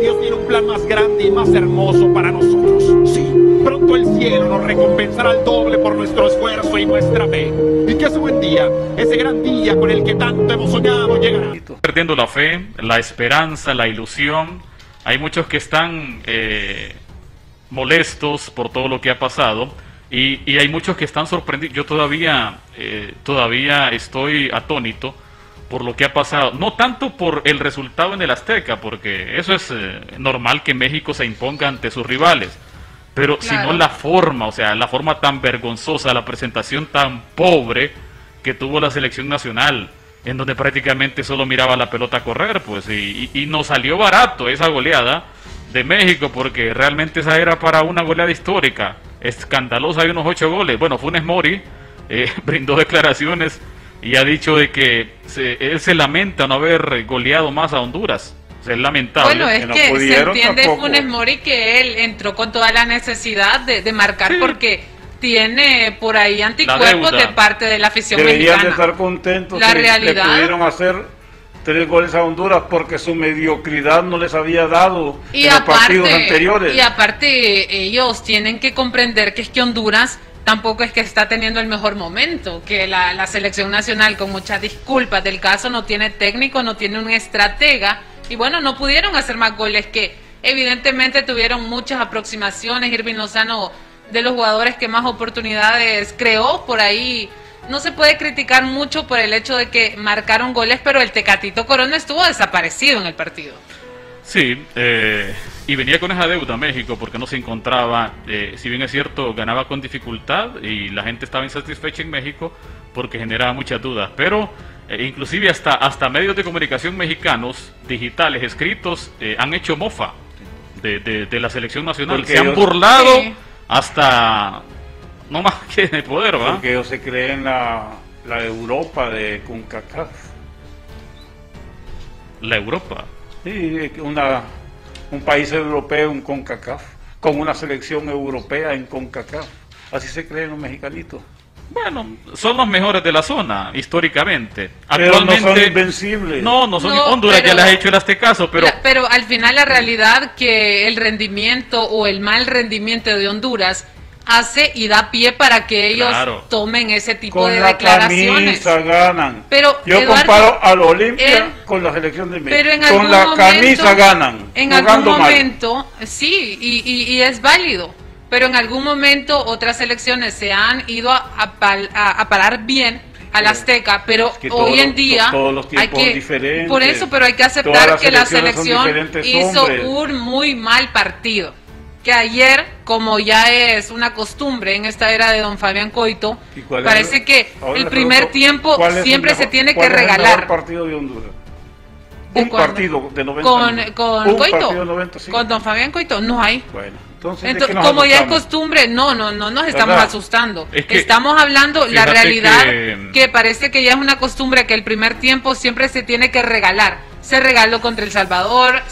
Dios tiene un plan más grande y más hermoso para nosotros. Sí, pronto el cielo nos recompensará al doble por nuestro esfuerzo y nuestra fe. Y que ese buen día, ese gran día con el que tanto hemos soñado llegará. Perdiendo la fe, la esperanza, la ilusión. Hay muchos que están molestos por todo lo que ha pasado. Y hay muchos que están sorprendidos. Yo todavía estoy atónito por lo que ha pasado, no tanto por el resultado en el Azteca, porque eso es normal que México se imponga ante sus rivales, pero claro, sino la forma, o sea, la forma tan vergonzosa, la presentación tan pobre que tuvo la selección nacional, en donde prácticamente solo miraba la pelota correr, pues, y nos salió barato esa goleada de México, porque realmente esa era para una goleada histórica, escandalosa, hay unos 8 goles, bueno, Funes Mori brindó declaraciones y ha dicho de que él se lamenta no haber goleado más a Honduras. Es lamentable. Bueno, es que no se entiende tampoco. Funes Mori, que él entró con toda la necesidad de marcar, sí, porque tiene por ahí anticuerpos de parte de la afición mexicana. Deberían estar contentos la realidad. Le pudieron hacer 3 goles a Honduras porque su mediocridad no les había dado y en los partidos anteriores. Y aparte ellos tienen que comprender que es que Honduras tampoco es que está teniendo el mejor momento, que la selección nacional, con muchas disculpas del caso, no tiene técnico, no tiene un estratega, y bueno, no pudieron hacer más goles, que evidentemente tuvieron muchas aproximaciones. Irving Lozano, de los jugadores que más oportunidades creó por ahí, no se puede criticar mucho por el hecho de que marcaron goles, pero el Tecatito Corona estuvo desaparecido en el partido. Sí, y venía con esa deuda México porque no se encontraba, si bien es cierto, ganaba con dificultad y la gente estaba insatisfecha en México porque generaba muchas dudas, pero inclusive hasta medios de comunicación mexicanos, digitales, escritos, han hecho mofa de la selección nacional, porque se han burlado hasta no más que de poder, ¿va? Porque ellos se creen la Europa de CONCACAF. ¿La Europa? Sí, un país europeo en CONCACAF, con una selección europea en CONCACAF. Así se creen los mexicanitos. Bueno, son los mejores de la zona, históricamente. Actualmente, pero no son invencibles. No son. No, Honduras ya les ha hecho este caso, pero... Pero al final la realidad que el rendimiento o el mal rendimiento de Honduras hace y da pie para que ellos tomen ese tipo de declaraciones. Con la camisa ganan. Pero yo, Eduardo, comparo al Olimpia con la selección de México. Pero en algún momento, camisa ganan. En algún momento, sí, y es válido. Pero en algún momento otras selecciones se han ido a parar bien al Azteca, pero es que hoy en día todos los tiempos hay que, diferentes, por eso, pero hay que aceptar que la selección hizo un muy mal partido. Que ayer, como ya es una costumbre en esta era de don Fabián Coito, parece que el primer tiempo siempre se tiene que regalar. ¿Cuál partido de Honduras? Un partido de 90 con Coito, con don Fabián Coito, no hay. Bueno, entonces como ya es costumbre, no nos estamos asustando. Estamos hablando la realidad que parece que ya es una costumbre que el primer tiempo siempre se tiene que regalar. Se regaló contra El Salvador,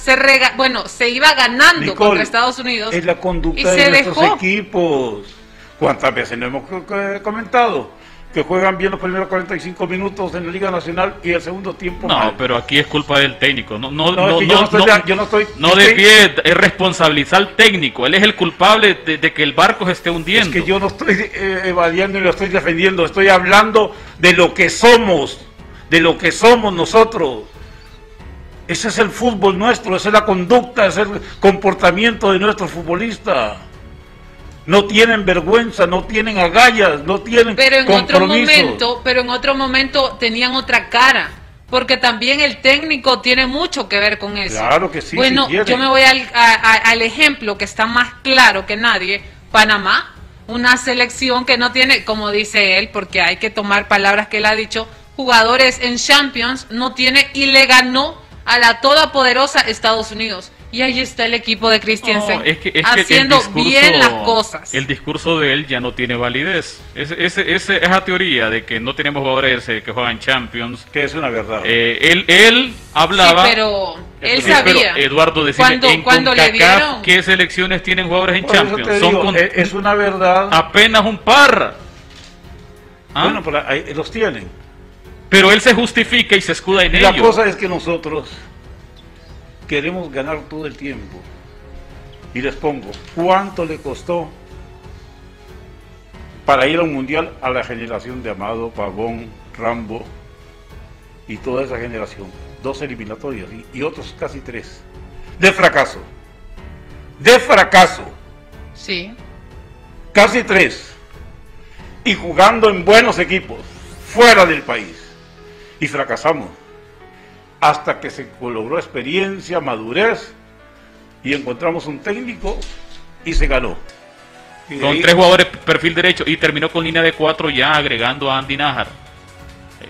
bueno, se iba ganando, Nicole, contra Estados Unidos. Es la conducta de estos equipos. ¿Cuántas veces no hemos comentado? Que juegan bien los primeros 45 minutos en la Liga Nacional y el segundo tiempo mal. Pero aquí es culpa del técnico. No debe responsabilizar al técnico. Él es el culpable de que el barco se esté hundiendo. Es que yo no estoy evadiendo y lo estoy defendiendo. Estoy hablando de lo que somos, nosotros. Ese es el fútbol nuestro, esa es la conducta, ese es el comportamiento de nuestros futbolistas. No tienen vergüenza, no tienen agallas, no tienen Pero en otro momento tenían otra cara, porque también el técnico tiene mucho que ver con eso. Claro que sí. Bueno, yo me voy al ejemplo que está más claro que nadie, Panamá, una selección que no tiene, como dice él, porque hay que tomar palabras que él ha dicho, jugadores en Champions, no tiene y le ganó a la todopoderosa Estados Unidos. Y ahí está el equipo de Christiansen haciendo bien las cosas. El discurso de él ya no tiene validez. Esa teoría de que no tenemos jugadores que juegan Champions, que es una verdad. Él hablaba, sí, pero él sabía. Pero Eduardo decía, cuando le dieron, ¿qué selecciones tienen jugadores en Champions? Es una verdad. Apenas un par. Bueno, pero ahí los tienen. Pero él se justifica y se escuda en ello. La cosa es que nosotros queremos ganar todo el tiempo. Y les pongo, ¿cuánto le costó para ir a un mundial a la generación de Amado, Pavón, Rambo y toda esa generación? 2 eliminatorias y otros casi 3. De fracaso. De fracaso. Sí. Casi 3. Y jugando en buenos equipos, fuera del país. Y fracasamos. Hasta que se logró experiencia, madurez, y encontramos un técnico y se ganó. Y con 3 jugadores perfil derecho y terminó con línea de 4 ya agregando a Andy Najar.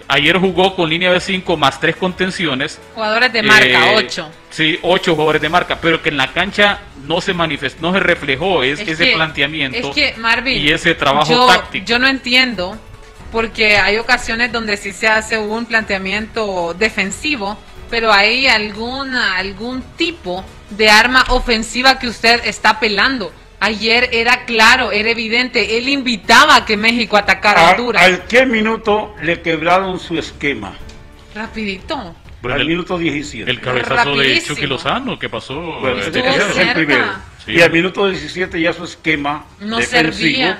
Ayer jugó con línea de 5 más 3 contenciones. Jugadores de marca, 8. Sí, 8 jugadores de marca, pero que en la cancha no se manifestó, no se reflejó ese planteamiento, es que, Marvin, y ese trabajo táctico. Yo no entiendo, porque hay ocasiones donde sí se hace un planteamiento defensivo, pero hay algún tipo de arma ofensiva que usted está pelando. Ayer era claro, era evidente, él invitaba a que México atacara a Honduras. ¿Al qué minuto le quebraron su esquema? Rapidito. Bueno, al minuto 17. El cabezazo de Chucky Lozano, ¿qué pasó? Bueno, es el primero. Sí. Y al minuto 17 ya su esquema no servía,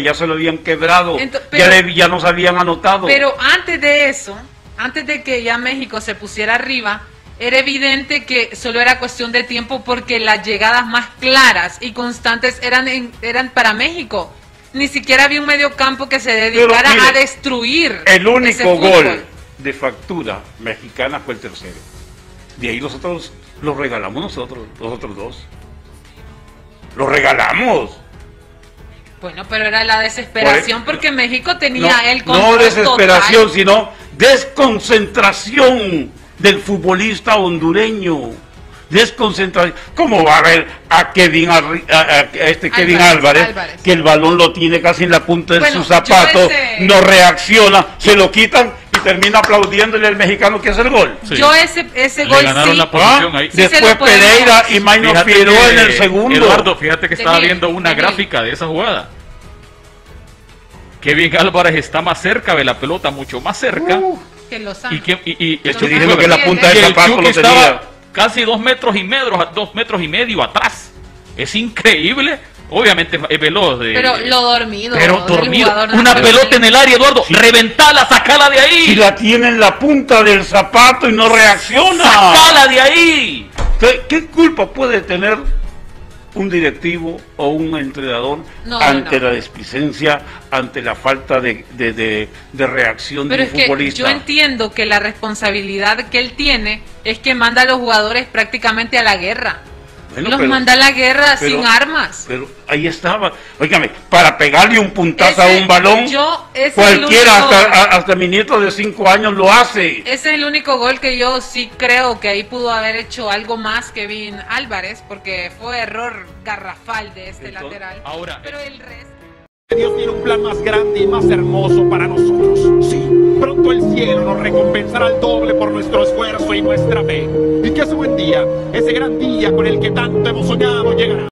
ya se lo habían quebrado. Entonces, ya nos habían anotado. Pero antes de eso, antes de que ya México se pusiera arriba, era evidente que solo era cuestión de tiempo, porque las llegadas más claras y constantes eran para México. Ni siquiera había un mediocampo que se dedicara a destruir. El único gol de factura mexicana fue el tercero. De ahí nosotros los regalamos, los otros 2. ¡Los regalamos! Bueno, pero era la desesperación porque México tenía el control. No desesperación, total, sino desconcentración del futbolista hondureño, desconcentración. ¿Cómo va a ver a Kevin Álvarez, que el balón lo tiene casi en la punta de su zapato, no reacciona, se lo quitan y termina aplaudiéndole al mexicano que hace el gol? Sí. Yo ese gol sí. La posición ahí. Después Pereira y Maine Piró en el segundo. Eduardo, fíjate que estaba viendo una gráfica de esa jugada. Kevin Álvarez está más cerca de la pelota, mucho más cerca. Que la punta del zapato lo tenía casi 2,5 metros atrás. Es increíble. Obviamente es veloz. Pero lo dormido. Una pelota en el área, Eduardo. Sí. Reventala, sacala de ahí. Y la tiene en la punta del zapato y no reacciona. Sacala de ahí. ¿Qué culpa puede tener un directivo o un entrenador ante la deficiencia, ante la falta de reacción del futbolista? Yo entiendo que la responsabilidad que él tiene es que manda a los jugadores prácticamente a la guerra. Bueno, manda a la guerra sin armas. Pero ahí estaba, oígame, para pegarle un puntazo a un balón, cualquiera, hasta mi nieto de 5 años lo hace. Ese es el único gol que yo sí creo que ahí pudo haber hecho algo más Kevin Álvarez, porque fue error garrafal de este lateral. Ahora, pero el resto... Dios tiene un plan más grande y más hermoso para nosotros. Sí, pronto el cielo nos recompensará al doble por nuestro esfuerzo y nuestra fe. Y que ese buen día, ese gran día con el que tanto hemos soñado llegará.